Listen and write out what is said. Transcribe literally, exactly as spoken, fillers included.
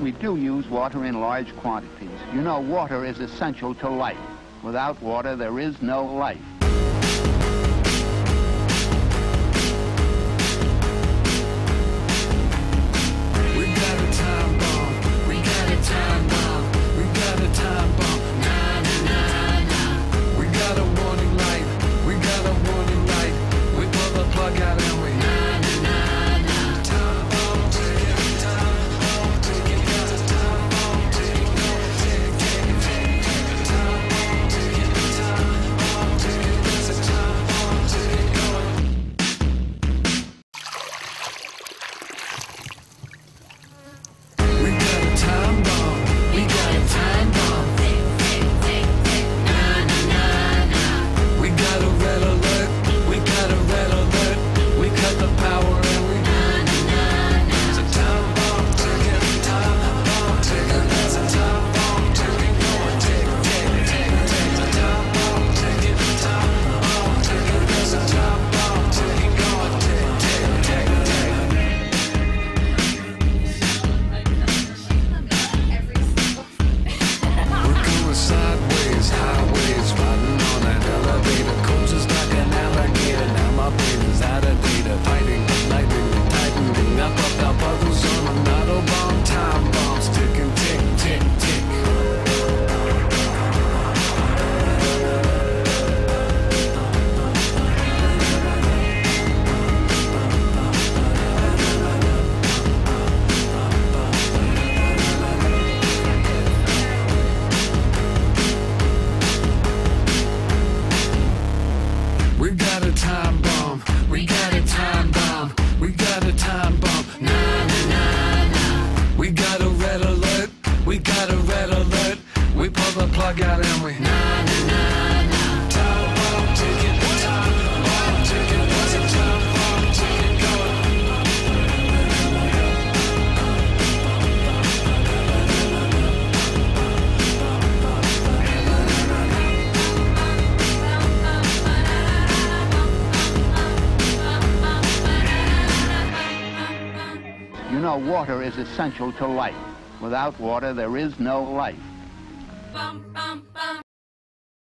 we do use water in large quantities. You know, water is essential to life. Without water, there is no life. Water is essential to life. Without water, there is no life. Bum.